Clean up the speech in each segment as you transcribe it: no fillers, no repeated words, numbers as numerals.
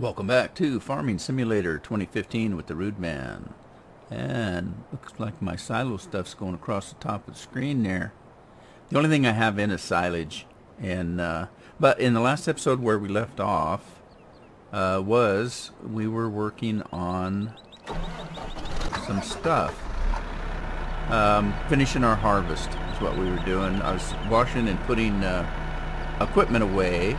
Welcome back to Farming Simulator 2015 with the Rude Man. And looks like my silo stuff's going across the top of the screen there. The only thing I have in is silage. And but in the last episode where we left off was we were working on some stuff. Finishing our harvest is what we were doing. I was washing and putting equipment away.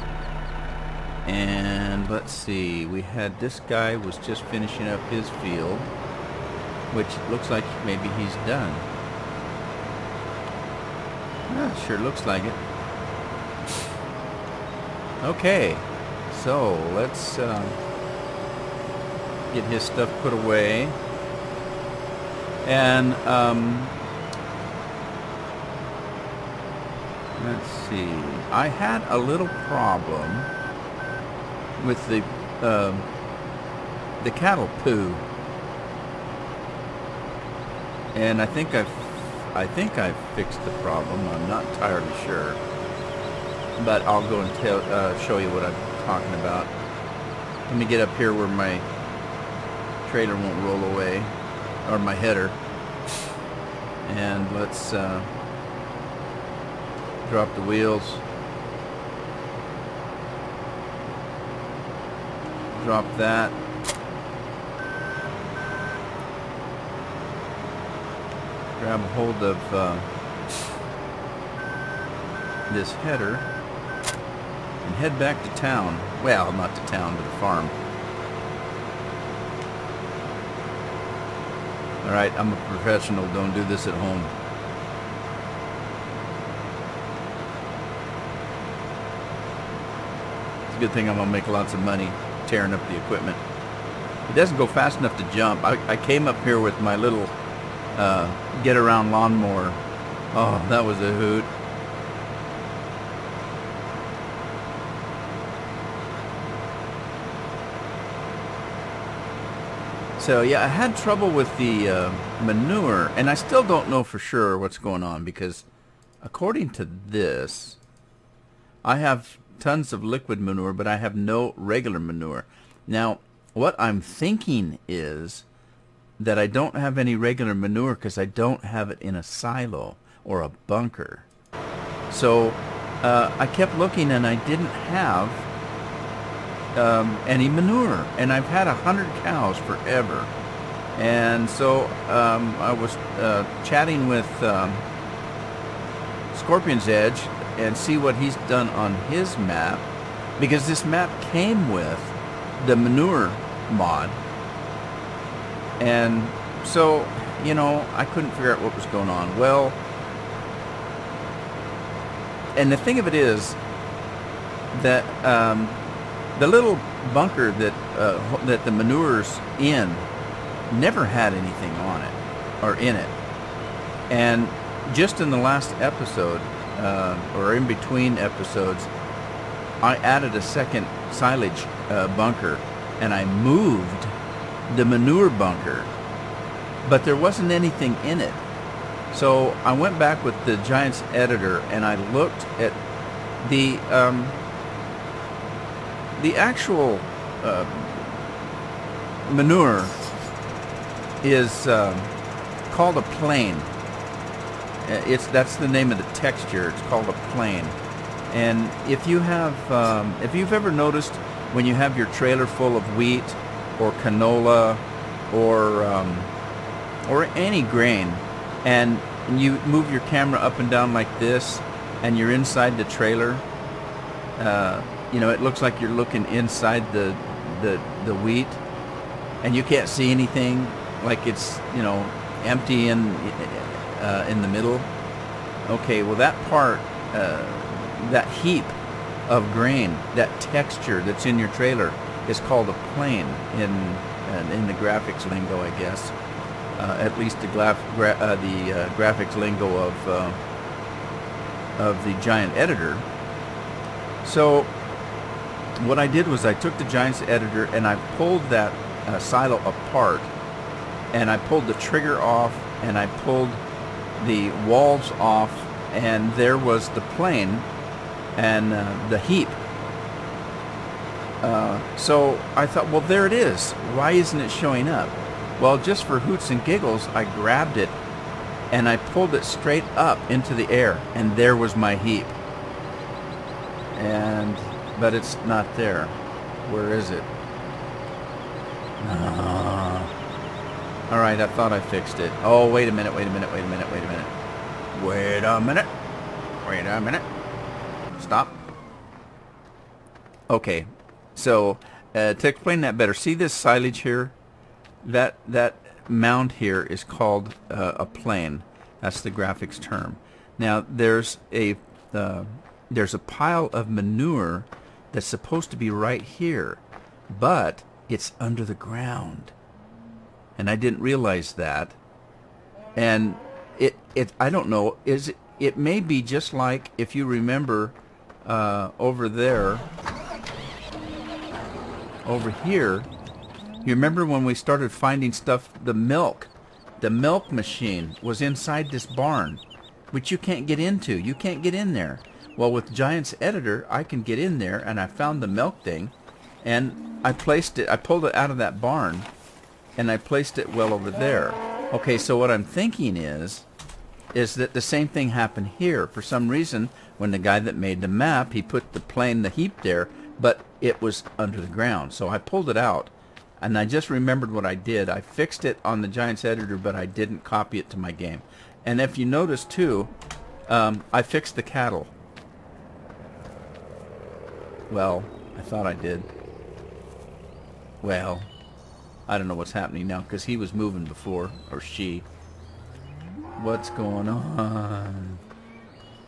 And let's see, we had this guy was just finishing up his field, which looks like maybe he's done. Ah, sure looks like it. Okay, so let's get his stuff put away. And let's see, I had a little problem with the cattle poo, and I think I've fixed the problem. I'm not entirely sure, but I'll go and show you what I'm talking about. Let me get up here where my trailer won't roll away, or my header, and let's drop the wheels. Drop that. Grab a hold of this header and head back to town. Well, not to town, to the farm. Alright, I'm a professional. Don't do this at home. It's a good thing I'm going to make lots of money tearing up the equipment. It doesn't go fast enough to jump. I came up here with my little get around lawnmower. Oh, that was a hoot. So yeah, I had trouble with the manure, and I still don't know for sure what's going on, because according to this I have tons of liquid manure, but I have no regular manure. Now, what I'm thinking is that I don't have any regular manure because I don't have it in a silo or a bunker. So I kept looking and I didn't have any manure, and I've had 100 cows forever. And so I was chatting with Scorpion's Edge and see what he's done on his map, because this map came with the manure mod, and so, you know, I couldn't figure out what was going on. Well, and the thing of it is that the little bunker that that the manure's in never had anything on it or in it. And just in the last episode, or in between episodes, I added a second silage bunker, and I moved the manure bunker, but there wasn't anything in it. So I went back with the Giant Editor and I looked at the actual manure is called a plane. That's the name of the texture. It's called a plane. And if you have, if you've ever noticed when you have your trailer full of wheat or canola or any grain, and you move your camera up and down like this, and you're inside the trailer, you know, it looks like you're looking inside the wheat, and you can't see anything. Like it's, you know, empty and. In the middle. Okay, well that part, that heap of grain, that texture that's in your trailer is called a plane in the graphics lingo, I guess. At least the graphics lingo of the Giant Editor. So what I did was I took the Giant Editor and I pulled that silo apart, and I pulled the trigger off, and I pulled the walls off, and there was the plane and the heap. So I thought, well, there it is. Why isn't it showing up? Well, just for hoots and giggles, I grabbed it and I pulled it straight up into the air, and there was my heap. And but it's not there. Where is it? All right, I thought I fixed it. Oh, wait a minute. Stop. Okay, so to explain that better, see this silage here? That mound here is called a plane. That's the graphics term. Now there's a pile of manure that's supposed to be right here, but it's under the ground, and I didn't realize that. And I don't know. It may be just like, if you remember, over there, over here. You remember when we started finding stuff, the milk machine was inside this barn, which you can't get into. You can't get in there. Well, with Giant's Editor, I can get in there, and I found the milk thing, and I placed it, I pulled it out of that barn, and I placed it well over there. Okay, so what I'm thinking is that the same thing happened here. For some reason, when the guy that made the map, he put the heap there, but it was under the ground. So I pulled it out. And I just remembered what I did. I fixed it on the Giant's Editor, but I didn't copy it to my game. And if you notice too, I fixed the cattle. Well, I thought I did. Well, I don't know what's happening now, because he was moving before, or she. What's going on?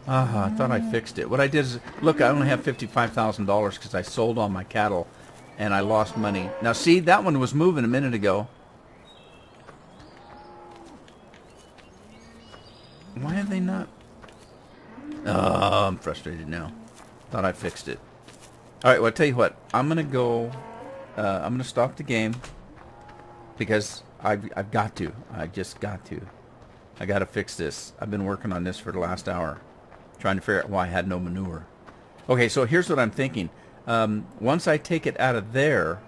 Ah, I thought I fixed it. What I did is, look, I only have $55,000 because I sold all my cattle. And I lost money. Now see, that one was moving a minute ago. Why are they not? Oh, I'm frustrated now. Thought I fixed it. Alright, well, I'll tell you what. I'm going to go... I'm going to stop the game. Because I've got to. I just got to. I got to fix this. I've been working on this for the last hour. Trying to figure out why I had no manure. Okay, so here's what I'm thinking. Once I take it out of there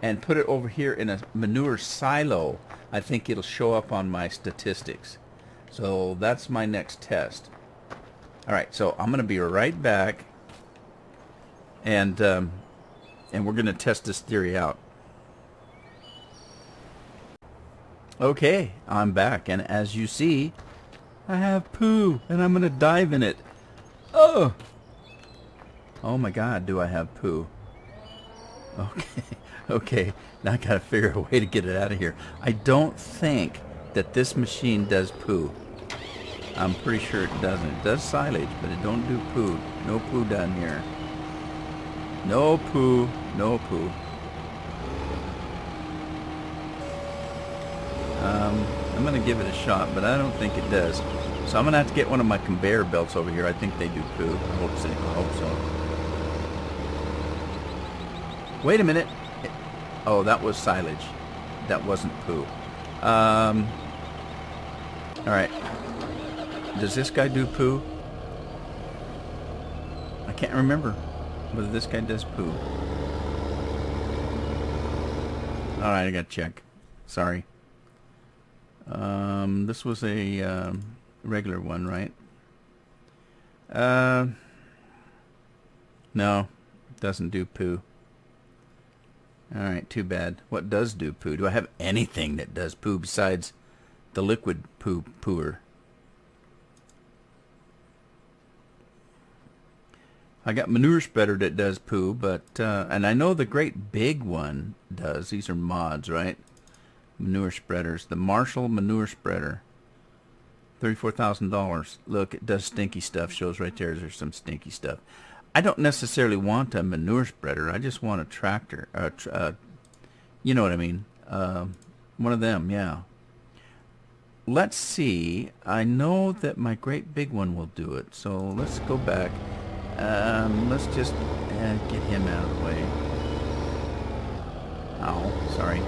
and put it over here in a manure silo, I think it'll show up on my statistics. So that's my next test. Alright, so I'm going to be right back, and we're going to test this theory out. Okay, I'm back, and as you see, I have poo, and I'm going to dive in it. Oh! Oh my God, do I have poo? Okay, okay. Now I gotta figure a way to get it out of here. I don't think that this machine does poo. I'm pretty sure it doesn't. It does silage, but it don't do poo. No poo down here. No poo, no poo. I'm gonna give it a shot, but I don't think it does. So I'm gonna have to get one of my conveyor belts over here. I think they do poo. I hope so. Wait a minute. Oh, that was silage. That wasn't poo. Alright. Does this guy do poo? I can't remember whether this guy does poo. Alright, I gotta check. Sorry. This was a regular one, right? No. Doesn't do poo. Alright, too bad. What does do poo? Do I have anything that does poo besides the liquid pooer? I got manure spreader that does poo, but, and I know the great big one does. These are mods, right? Manure spreaders. The Marshall manure spreader. $34,000. Look, it does stinky stuff. Shows right there. There's some stinky stuff. I don't necessarily want a manure spreader. I just want a tractor. You know what I mean. One of them, yeah. Let's see. I know that my great big one will do it. So let's go back. Let's just get him out of the way. Ow, sorry.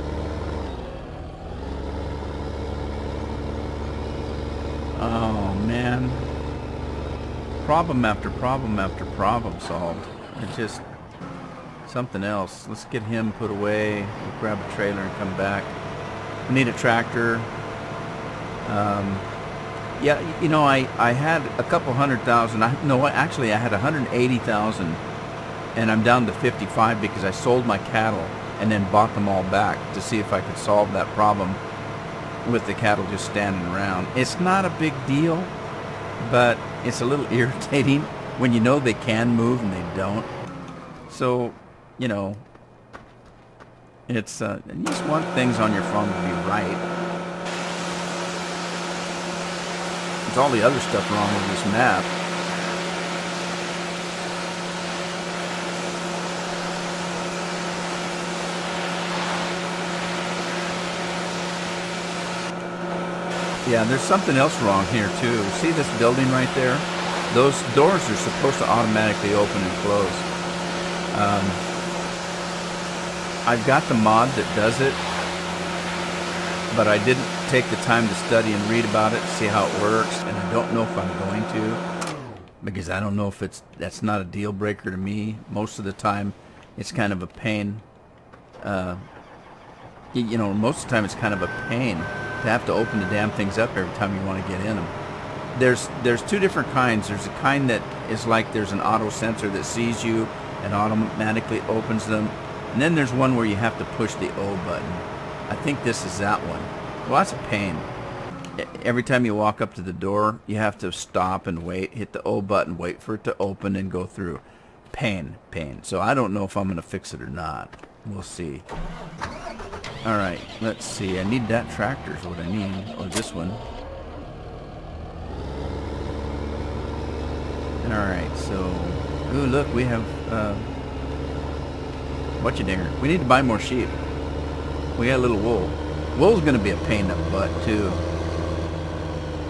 Oh, man. Problem after problem after problem solved. It just something else. Let's get him put away. We'll grab a trailer and come back. We need a tractor. Yeah, you know, I had a couple $100,000. No, actually, I had $180,000, and I'm down to 55 because I sold my cattle and then bought them all back to see if I could solve that problem with the cattle just standing around. It's not a big deal, but it's a little irritating when you know they can move and they don't. So, you know, it's you just want things on your phone to be right. There's all the other stuff wrong with this map. Yeah, there's something else wrong here too. See this building right there? Those doors are supposed to automatically open and close. I've got the mod that does it, but I didn't take the time to study and read about it, see how it works, and I don't know if I'm going to, because I don't know if that's not a deal breaker to me. Most of the time, it's kind of a pain. You know, most of the time it's kind of a pain to have to open the damn things up every time you want to get in them. There's two different kinds. There's a kind that is like there's an auto sensor that sees you and automatically opens them, and then there's one where you have to push the O button. I think this is that one. Well, that's a pain. Every time you walk up to the door, you have to stop and wait, hit the O button, wait for it to open and go through. Pain. So I don't know if I'm going to fix it or not. We'll see. Alright, let's see. I need that tractor is what I need, or this one. Alright, so... Ooh, look, we have... whatcha-dinger. We need to buy more sheep. We got a little wool. Wool's gonna be a pain in the butt, too.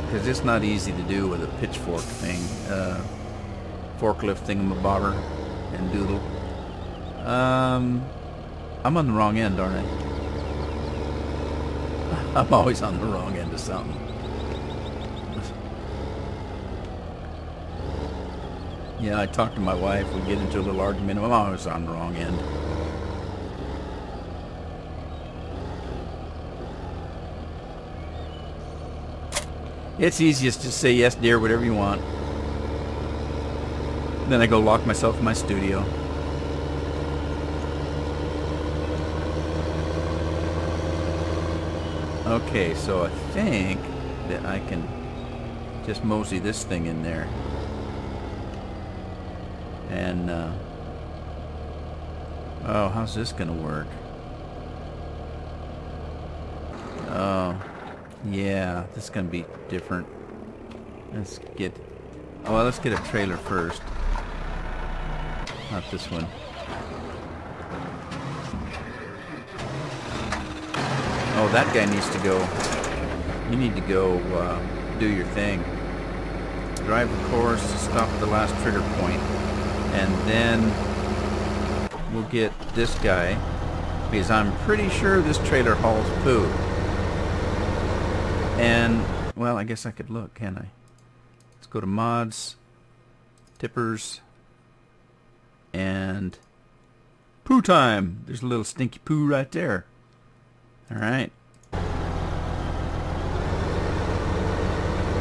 Because it's not easy to do with a pitchfork thing. Forklift thingamabobber and doodle. I'm on the wrong end, aren't I? I'm always on the wrong end of something. Yeah, I talk to my wife. We get into a little argument. I'm always on the wrong end. It's easiest to say yes, dear, whatever you want. Then I go lock myself in my studio. Okay, so I think that I can just mosey this thing in there. And, oh, how's this gonna work? Oh, yeah, this is gonna be different. Let's get a trailer first. Not this one. Oh, that guy needs to go. You need to go do your thing. Drive the course, stop at the last trigger point, and then we'll get this guy, because I'm pretty sure this trailer hauls poo. And, well, I guess I could look, can't I? Let's go to mods, tippers, and poo time. There's a little stinky poo right there. Alright.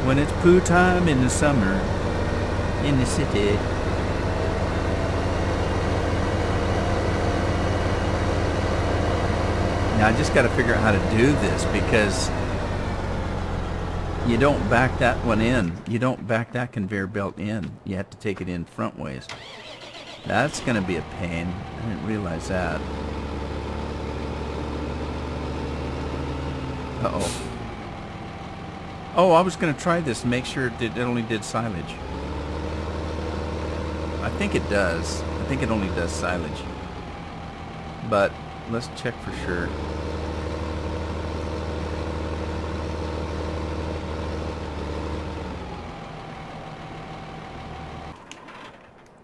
When it's poo time in the summer, in the city. Now I just gotta figure out how to do this, because you don't back that one in. You don't back that conveyor belt in. You have to take it in front ways. That's gonna be a pain. I didn't realize that. Uh-oh. Oh, I was going to try this and make sure it only did silage. I think it does. I think it only does silage. But let's check for sure.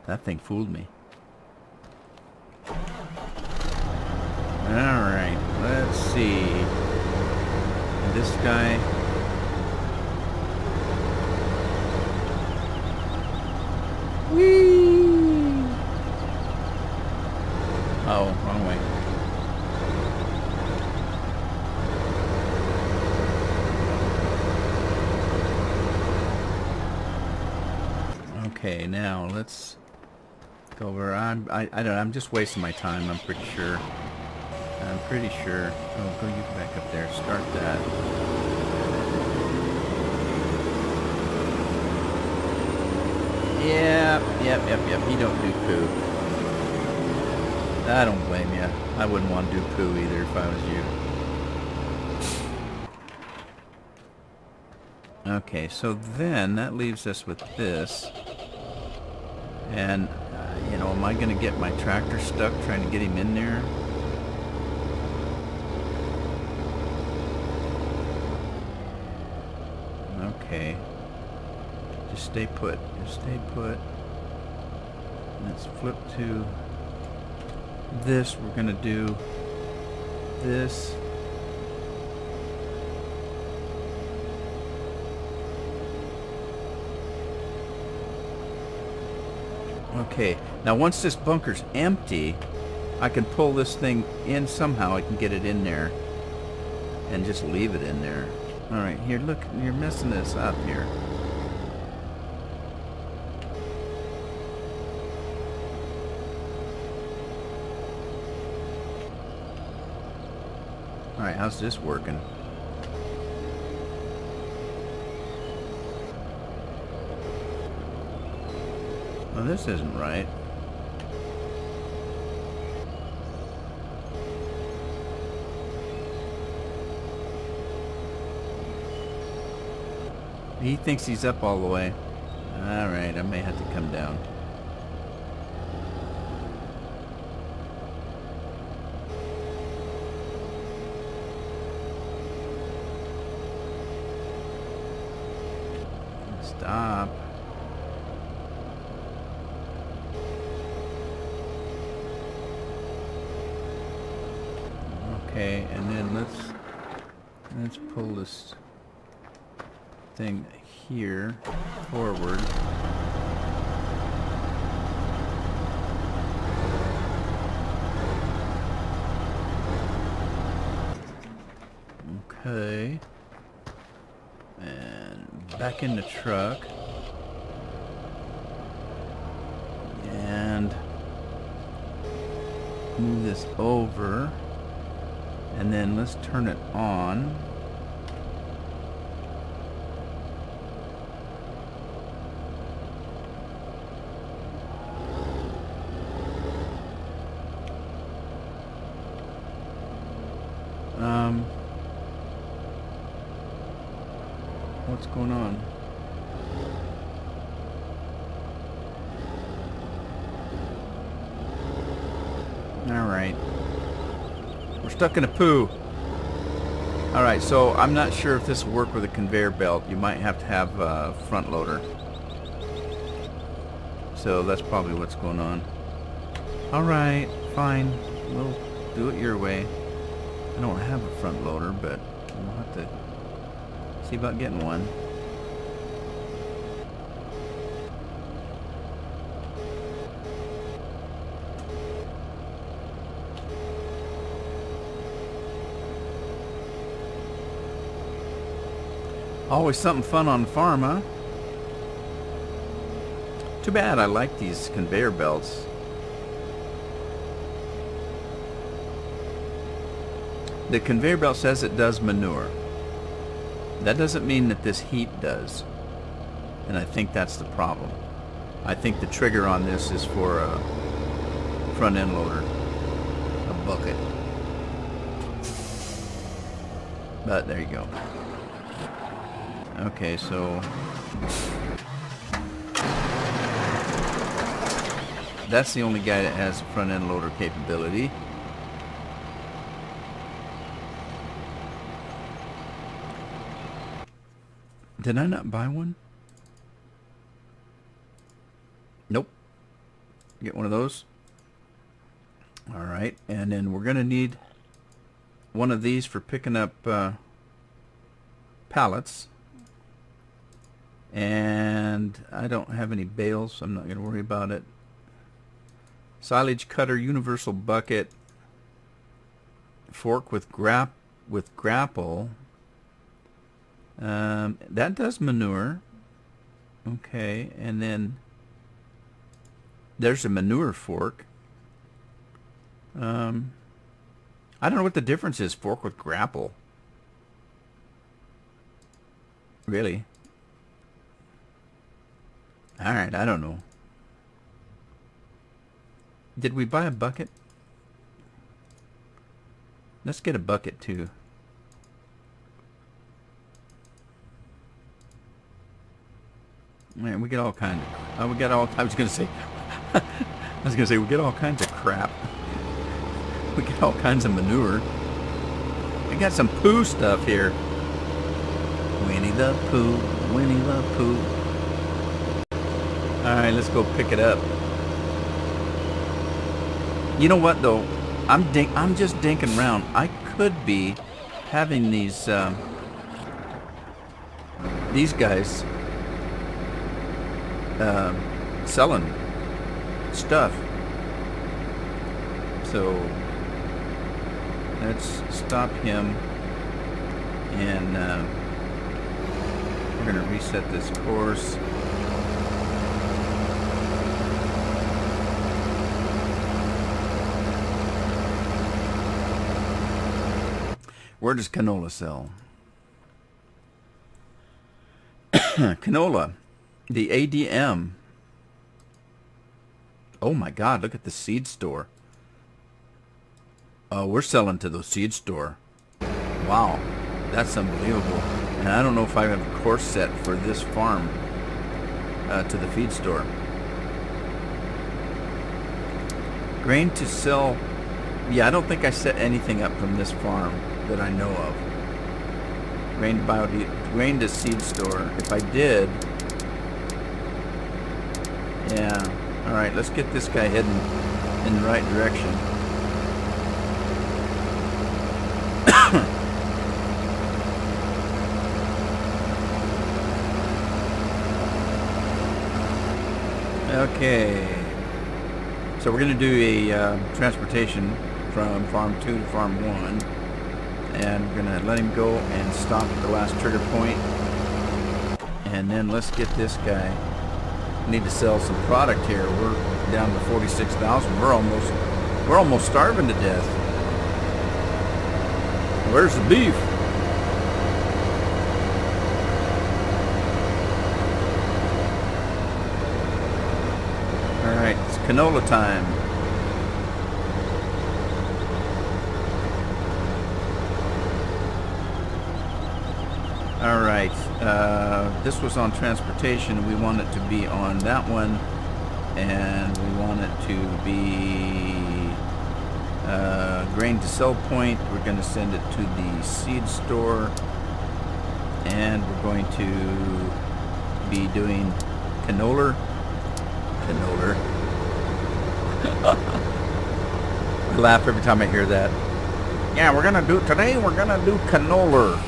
That thing fooled me. All right, let's see. This guy. Whee! Okay, now let's go over. I don't know, I'm just wasting my time, I'm pretty sure. Oh, go you back up there. Start that. Yep. You don't do poo. I don't blame you. I wouldn't want to do poo either if I was you. Okay, so then that leaves us with this. And, you know, am I going to get my tractor stuck trying to get him in there? Okay. Just stay put. Let's flip to this. We're going to do this. Okay. Now once this bunker's empty, I can pull this thing in somehow. I can get it in there and just leave it in there. Alright, here, look, you're messing this up here. Alright, how's this working? Well, this isn't right. He thinks he's up all the way. Alright, I may have to come down. Stop. Okay, and then let's pull this thing here forward. Okay, and back in the truck, and move this over, and then let's turn it on. What's going on? Alright. We're stuck in a poo. Alright, so I'm not sure if this will work with a conveyor belt. You might have to have a front loader. So that's probably what's going on. Alright, fine. We'll do it your way. I don't have a front loader, but we'll have to see about getting one. Always something fun on the farm, huh? Too bad I like these conveyor belts. The conveyor belt says it does manure. That doesn't mean that this heap does. And I think that's the problem. I think the trigger on this is for a front end loader, a bucket. But there you go. Okay, so that's the only guy that has a front end loader capability. Did I not buy one? Nope. Get one of those. Alright, and then we're going to need one of these for picking up pallets. And I don't have any bales, so I'm not going to worry about it. Silage cutter, universal bucket, fork with grapple. That does manure. Okay, and then There's a manure fork. I don't know what the difference is, fork with grapple. Really? Alright, I don't know. Did we buy a bucket? Let's get a bucket too. Man, we get all kinds of... we get all... I was gonna say we get all kinds of crap. We get all kinds of manure. We got some poo stuff here. Winnie the Pooh, Winnie the Pooh. Alright, let's go pick it up. You know what though? I'm just dinking around. I could be having these guys selling stuff. So let's stop him, and we're gonna reset this course. Where does canola sell? Canola, the ADM. Oh my God, look at the seed store. Oh, we're selling to the seed store. Wow, that's unbelievable. And I don't know if I have a course set for this farm to the feed store. Grain to sell. Yeah, I don't think I set anything up from this farm that I know of. Grain to seed store. If I did, yeah. All right, let's get this guy heading in the right direction. Okay. So we're going to do a transportation from farm 2 to farm 1. And we're going to let him go and stop at the last trigger point. And then let's get this guy. We need to sell some product here. We're down to 46,000. We're almost starving to death. Where's the beef? All right, it's canola time. All right, this was on transportation. We want it to be on that one, and we want it to be grain to sell point. We're going to send it to the seed store, and we're going to be doing canola. I laugh every time I hear that. Yeah, today we're going to do canola.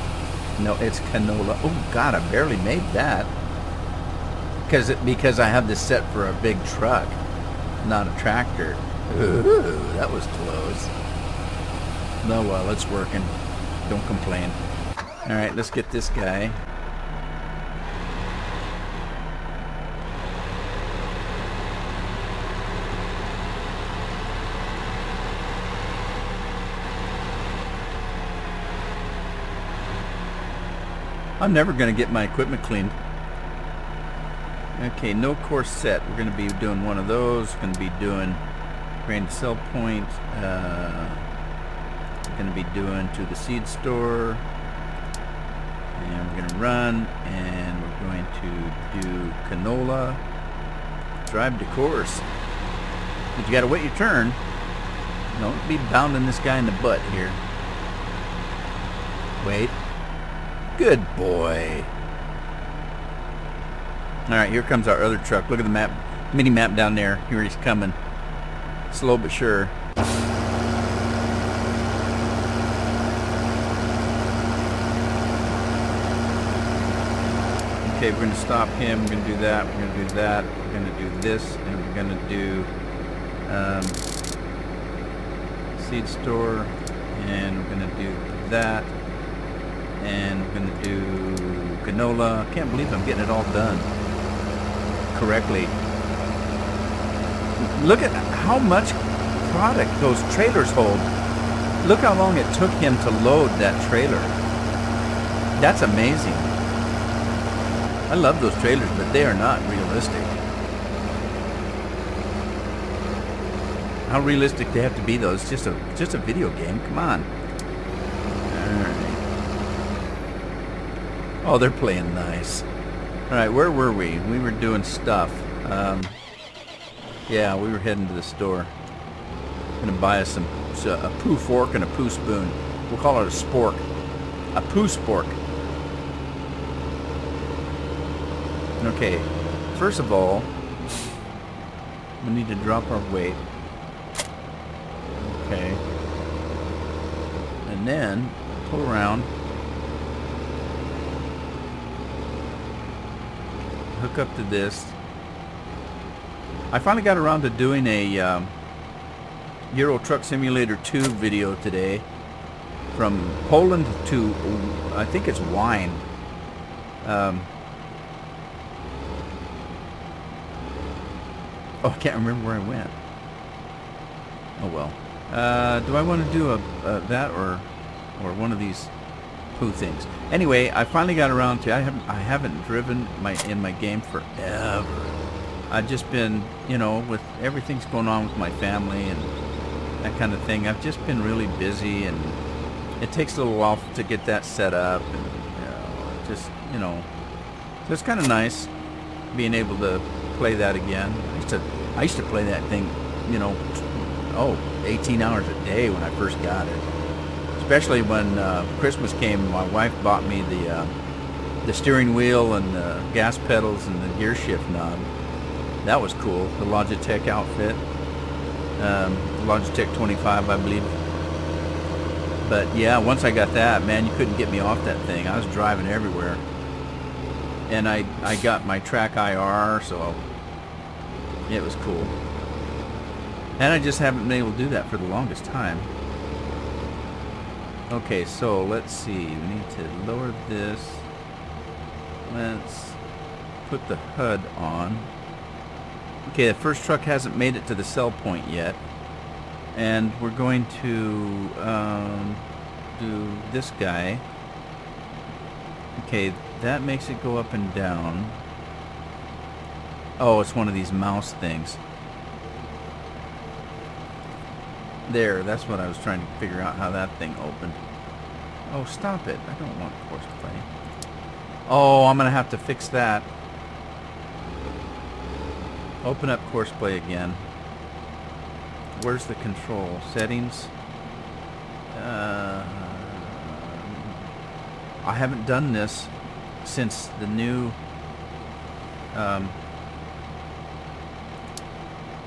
No, it's canola. Oh God, I barely made that because I have this set for a big truck, not a tractor. Ooh, that was close. No, well, it's working. Don't complain. All right, let's get this guy. I'm never going to get my equipment cleaned. Okay, no course set. We're going to be doing one of those. Going to be doing grain to sell point. Going to be doing to the seed store. And we're going to run. And we're going to do canola. Drive to course. But you got to wait your turn. Don't be pounding this guy in the butt here. Wait. Good boy. Alright, here comes our other truck. Look at the map, mini map down there. Here he's coming. Slow but sure. Okay, we're going to stop him. We're going to do that. We're going to do that. We're going to do this. And we're going to do seed store. And we're going to do that. And we're going to do canola. I can't believe I'm getting it all done correctly. Look at how much product those trailers hold. Look how long it took him to load that trailer. That's amazing. I love those trailers, but they are not realistic. How realistic they have to be though, it's just a video game, come on. Alright. Oh, they're playing nice. Alright, where were we? We were doing stuff. Yeah, we were heading to the store. Gonna buy us some, a poo fork and a poo spoon. We'll call it a spork. A poo spork. Okay, first of all, we need to drop our weight. Okay. And then, pull around. Hook up to this. I finally got around to doing a Euro Truck Simulator 2 video today. From Poland to, I think it's Wine. Oh, I can't remember where I went. Oh well. Do I want to do that or one of these poo things? Anyway, I finally got around to. I haven't driven in my game forever. I've just been, you know, with everything's going on with my family and that kind of thing. I've just been really busy, and it takes a little while to get that set up. And so it's kind of nice being able to play that again. I used to play that thing, you know. Oh, 18 hours a day when I first got it. Especially when Christmas came, my wife bought me the steering wheel and the gas pedals and the gear shift knob. That was cool. The Logitech outfit, Logitech 25, I believe. But yeah, once I got that, man, you couldn't get me off that thing. I was driving everywhere, and I got my Track IR, so it was cool. And I just haven't been able to do that for the longest time. Okay, so let's see. We need to lower this. Let's put the HUD on. Okay, the first truck hasn't made it to the sell point yet. And we're going to do this guy. Okay, that makes it go up and down. Oh, it's one of these mouse things. There, that's what I was trying to figure out, how that thing opened. Oh, stop it. I don't want Courseplay. Oh, I'm going to have to fix that. Open up Courseplay again. Where's the control? Settings? I haven't done this since the new...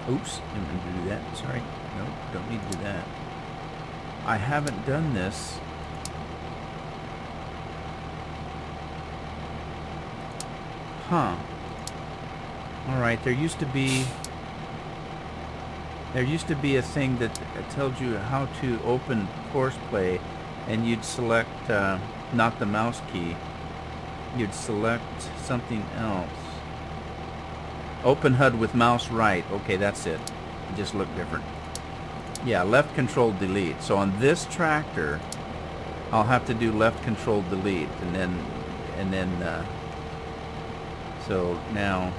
oops, didn't mean to do that. Sorry. Nope, don't need to do that. I haven't done this. Huh. Alright, there used to be a thing that tells you how to open Courseplay, and you'd select not the mouse key. You'd select something else. Open HUD with mouse right. Okay, that's it. It just looked different. Yeah, left control delete. So on this tractor, I'll have to do left control delete, and then so now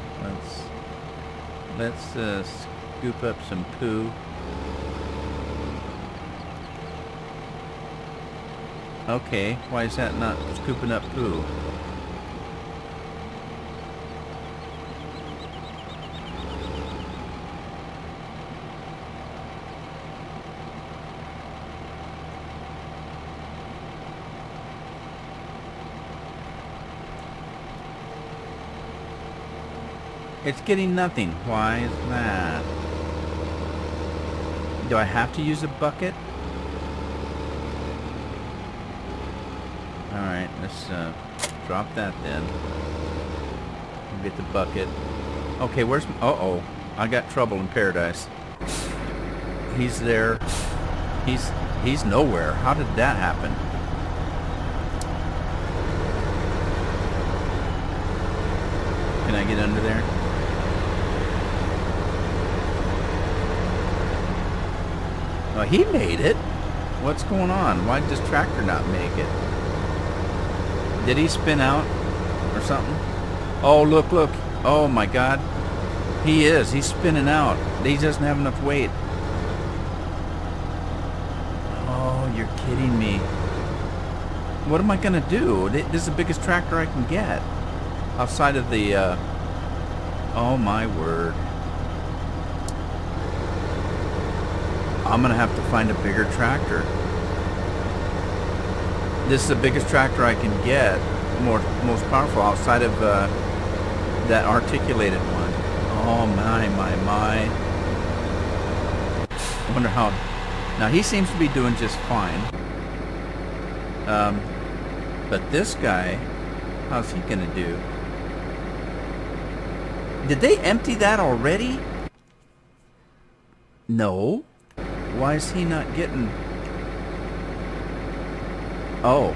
let's scoop up some poo. Okay, why is that not scooping up poo? It's getting nothing. Why is that? Do I have to use a bucket? Alright, let's drop that then. Get the bucket. Okay, where's... Uh-oh. I got trouble in paradise. He's there. He's nowhere. How did that happen? Can I get under there? Oh, he made it? What's going on? Why does Tractor not make it? Did he spin out or something? Oh, look, look. Oh, my God. He is. He's spinning out. He doesn't have enough weight. Oh, you're kidding me. What am I going to do? This is the biggest tractor I can get. Outside of the... oh, my word. I'm going to have to find a bigger tractor. This is the biggest tractor I can get. Most powerful outside of that articulated one. Oh, my. I wonder how... Now, he seems to be doing just fine. But this guy, how's he going to do? Did they empty that already? No. Why is he not getting... Oh.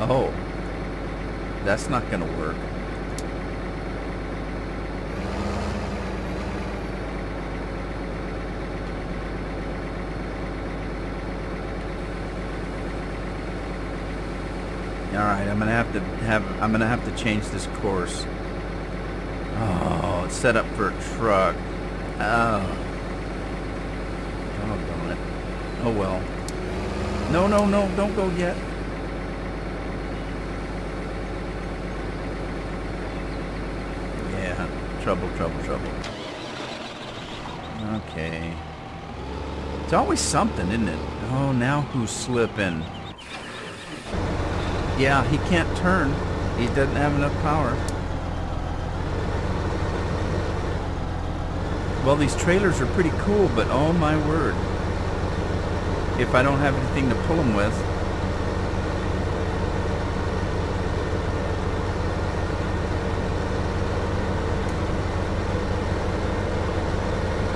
Oh. That's not going to work. All right, I'm going to have to change this course. Oh, it's set up for a truck. Oh. Oh well. No, no, no, don't go yet. Yeah, trouble. Okay. It's always something, isn't it? Oh, now who's slipping? Yeah, he can't turn. He doesn't have enough power. Well, these trailers are pretty cool, but oh my word. If I don't have anything to pull them with.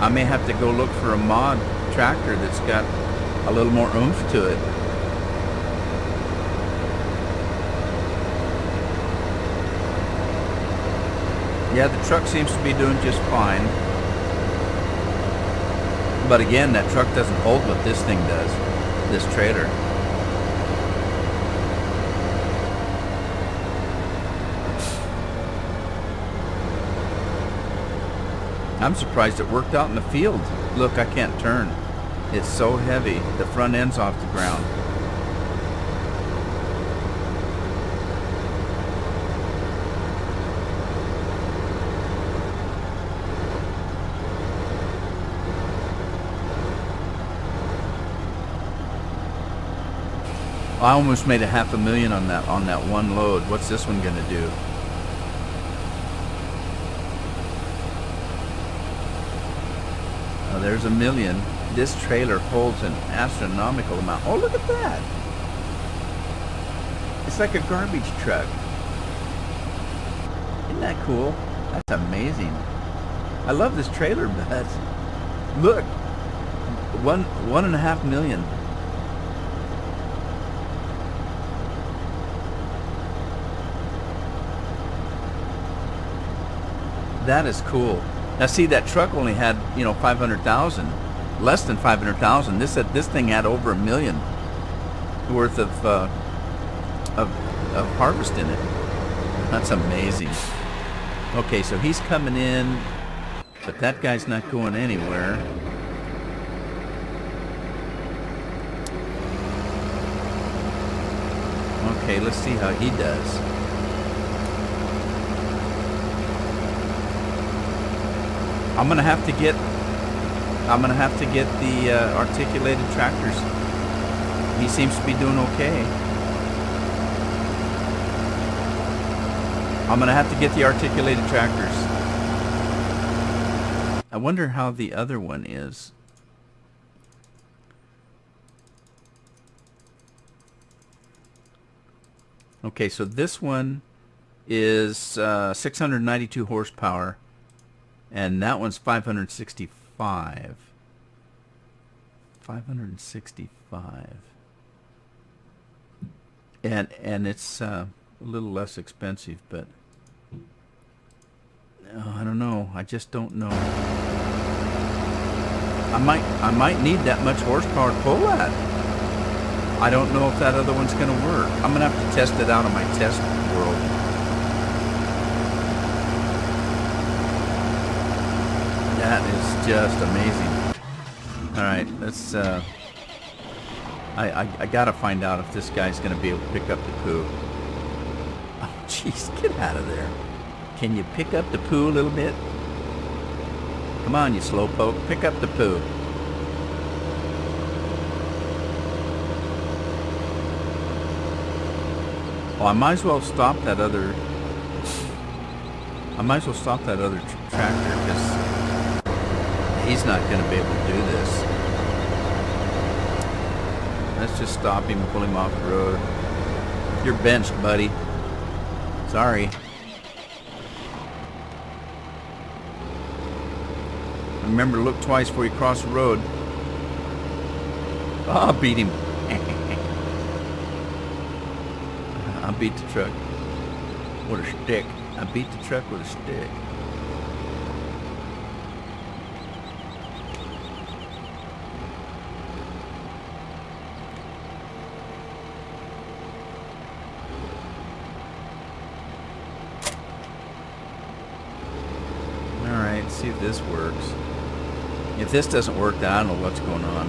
I may have to go look for a mod tractor that's got a little more oomph to it. Yeah, the truck seems to be doing just fine. But again, that truck doesn't hold what this thing does, this trailer. I'm surprised it worked out in the field. Look, I can't turn. It's so heavy. The front end's off the ground. I almost made $500,000 on that one load. What's this one gonna do? Oh, there's $1 million. This trailer holds an astronomical amount. Oh, look at that! It's like a garbage truck. Isn't that cool? That's amazing. I love this trailer, but look, $1.5 million. That is cool. Now see, that truck only had, you know, 500,000, less than 500,000. This thing had over $1 million worth of harvest in it. That's amazing. Okay, so he's coming in, but that guy's not going anywhere. Okay, let's see how he does. I'm gonna have to get the articulated tractors. He seems to be doing okay. I'm gonna have to get the articulated tractors. I wonder how the other one is. Okay, so this one is 692 horsepower. And that one's 565. 565. And it's a little less expensive, but I don't know. I just don't know. I might need that much horsepower to pull that. I don't know if that other one's going to work. I'm going to have to test it out in my test world. That is just amazing. All right, let's. I gotta find out if this guy's gonna be able to pick up the poo. Oh, jeez, get out of there. Can you pick up the poo a little bit? Come on, you slowpoke, pick up the poo. Oh, I might as well stop that other... I might as well stop that other tractor, because he's not gonna be able to do this. Let's just stop him and pull him off the road. You're benched, buddy. Sorry. Remember, look twice before you cross the road. Oh, I beat him. I beat the truck with a stick. I beat the truck with a stick. See if this works. If this doesn't work, then I don't know what's going on.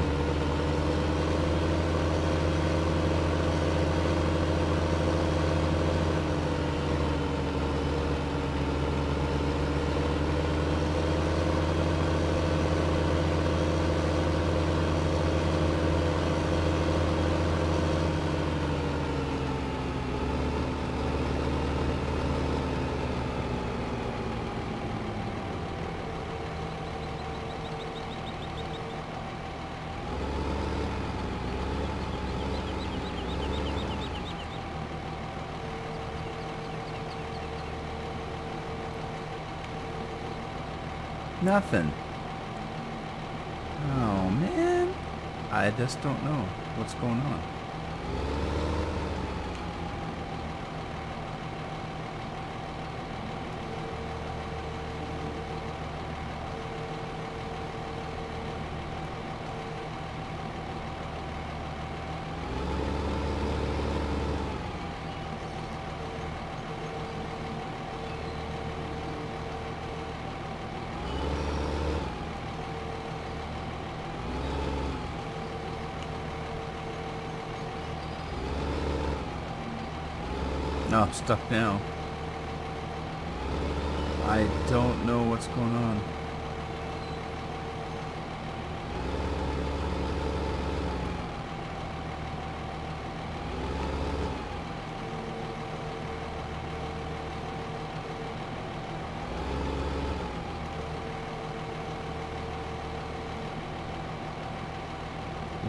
Nothing. Oh man, I just don't know what's going on. No, I'm stuck now. I don't know what's going on.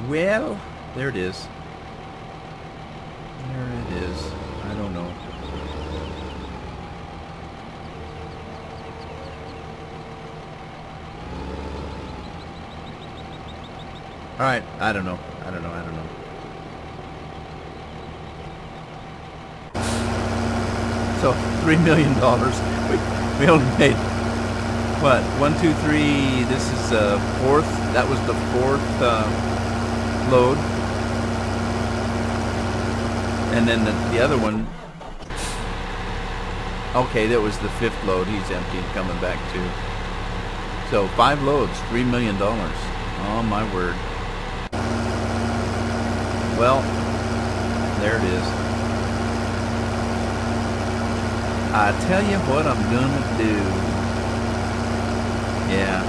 Well, there it is. All right, I don't know. So, $3 million. We only made what? 1, 2, 3. This is the fourth. That was the fourth load, and then the other one. Okay, that was the fifth load. He's empty and coming back too. So 5 loads, $3 million. Oh my word. Well, there it is. I tell you what I'm gonna do. Yeah.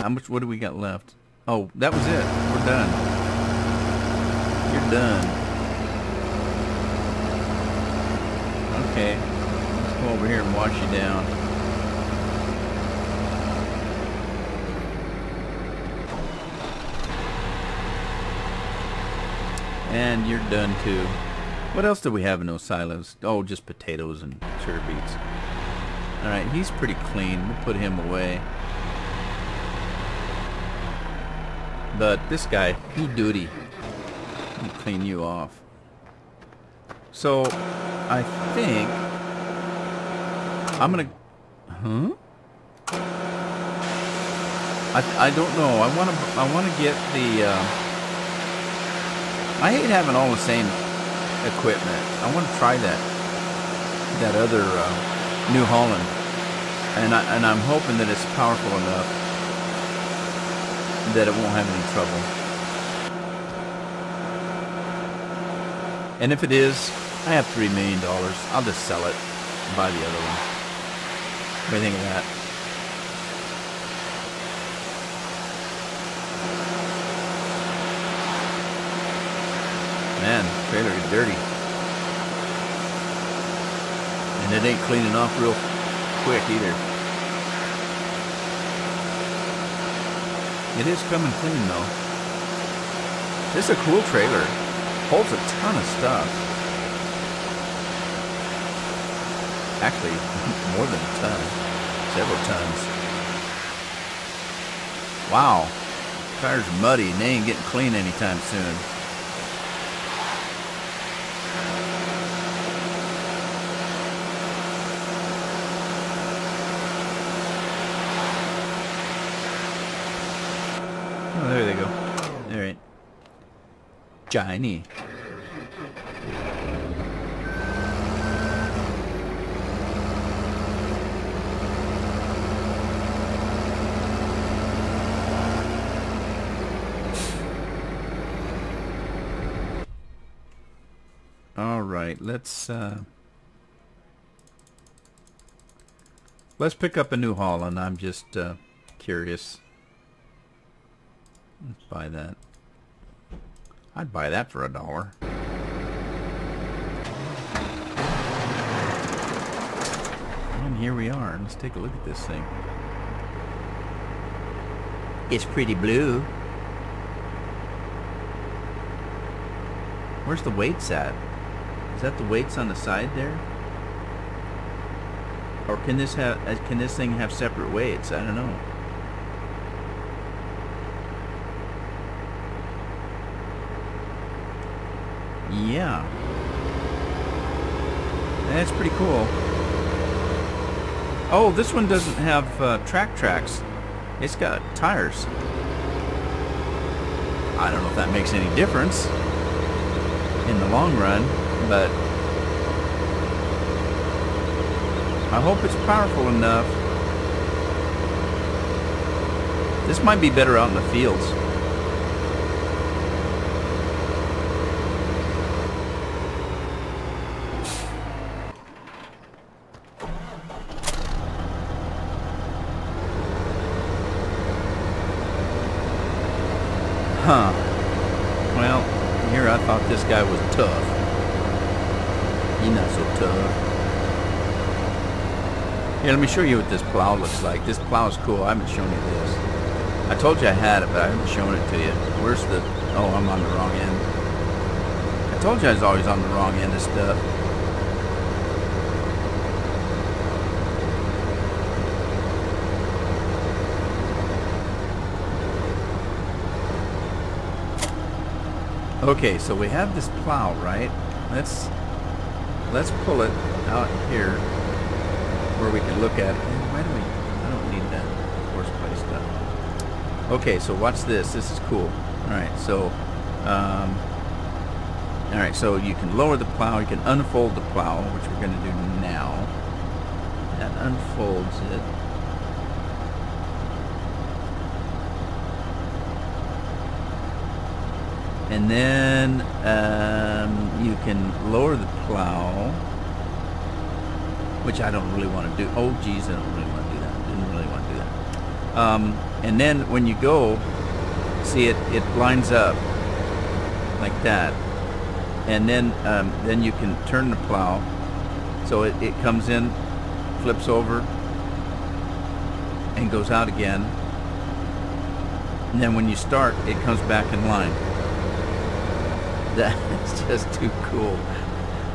How much? What do we got left? Oh, that was it. We're done. You're done. Okay. Let's go over here and wash you down. And you're done too. What else do we have in those silos? Oh, just potatoes and sugar beets. Alright, he's pretty clean. We'll put him away. But this guy, you duty. He'll clean you off. So, I think... I'm gonna... Huh? I don't know. I want to get the. I hate having all the same equipment. I want to try that other New Holland, and I'm hoping that it's powerful enough that it won't have any trouble. And if it is, I have $3 million. I'll just sell it and buy the other one. What do you think of that? Man, the trailer is dirty. And it ain't cleaning off real quick either. It is coming clean though. This is a cool trailer. Holds a ton of stuff. Actually, more than a ton. Several tons. Wow. The tires are muddy and they ain't getting clean anytime soon. Oh, there they go. All right. Johnny. All right. Let's pick up a New Holland. I'm just curious. Let's buy that. I'd buy that for $1. And here we are. Let's take a look at this thing. It's pretty blue. Where's the weights at? Is that the weights on the side there? Or can this thing have separate weights? I don't know. Yeah. That's pretty cool. Oh, this one doesn't have tracks. It's got tires. I don't know if that makes any difference in the long run, but I hope it's powerful enough. This might be better out in the fields. Huh. Well, here I thought this guy was tough. He's not so tough. Here, let me show you what this plow looks like. This plow is cool. I haven't shown you this. I told you I had it, but I haven't shown it to you. Where's the... Oh, I'm on the wrong end. I told you I was always on the wrong end of stuff. Okay, so we have this plow, right? Let's pull it out here where we can look at it. Why do we? I don't need that Courseplay stuff. Okay, so watch this. This is cool. All right, so you can lower the plow. You can unfold the plow, which we're going to do now. That unfolds it. And then you can lower the plow, which I don't really want to do. Oh, geez, I don't really want to do that. I didn't really want to do that. And then when you go, see it lines up like that. And then you can turn the plow, so it comes in, flips over, and goes out again. And then when you start, it comes back in line. That's just too cool.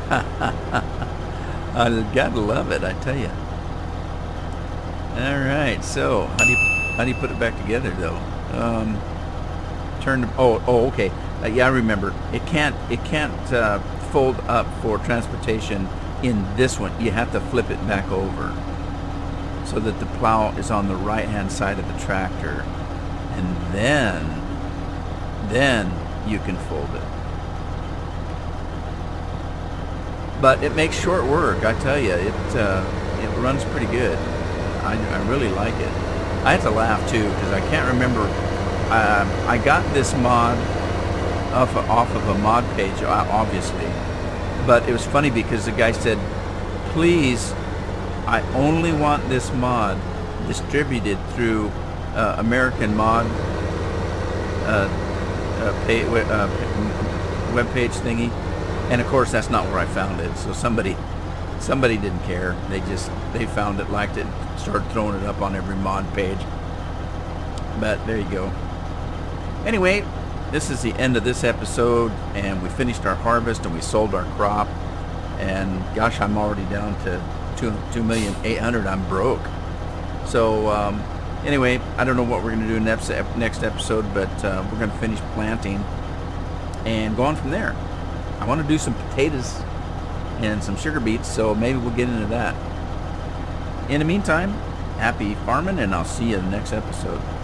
I gotta love it, I tell you. All right, so how do you put it back together though? Okay. Yeah, I remember. It can't fold up for transportation in this one. You have to flip it back over so that the plow is on the right-hand side of the tractor. and then you can fold it. But it makes short work, I tell you. It runs pretty good. I really like it. I had to laugh too because I can't remember. I got this mod off of a mod page, obviously. But it was funny because the guy said, "Please, I only want this mod distributed through American mod webpage thingy," and of course that's not where I found it. So somebody didn't care. They found it, liked it, started throwing it up on every mod page. But there you go. Anyway, this is the end of this episode, and we finished our harvest and we sold our crop. And gosh, I'm already down to 2,800,000. I'm broke. So anyway, I don't know what we're going to do next episode, but we're going to finish planting and go on from there. I want to do some potatoes and some sugar beets, so maybe we'll get into that. In the meantime, happy farming, and I'll see you in the next episode.